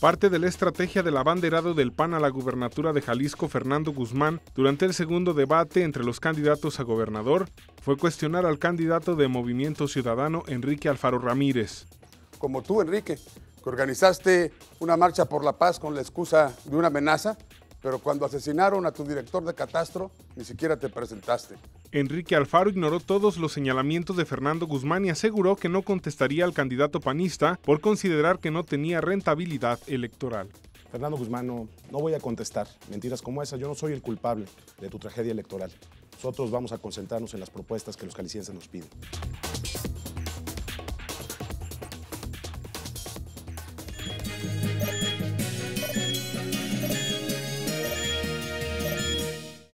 Parte de la estrategia del abanderado del PAN a la gubernatura de Jalisco, Fernando Guzmán, durante el segundo debate entre los candidatos a gobernador, fue cuestionar al candidato de Movimiento Ciudadano, Enrique Alfaro Ramírez. Como tú, Enrique, que organizaste una marcha por la paz con la excusa de una amenaza, pero cuando asesinaron a tu director de catastro, ni siquiera te presentaste. Enrique Alfaro ignoró todos los señalamientos de Fernando Guzmán y aseguró que no contestaría al candidato panista por considerar que no tenía rentabilidad electoral. Fernando Guzmán, no voy a contestar mentiras como esa. Yo no soy el culpable de tu tragedia electoral. Nosotros vamos a concentrarnos en las propuestas que los jaliscienses nos piden.